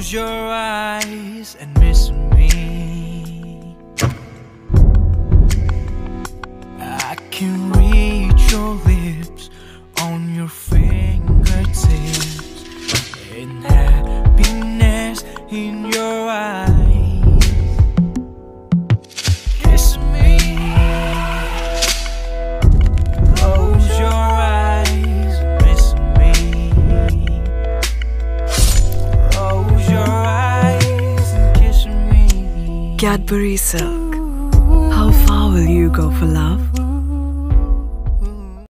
close your eyes and miss me. I can reach your lips on your fingertips, and happiness in your eyes. Kiss me, close your eyes. Cadbury Silk. How far will you go for love?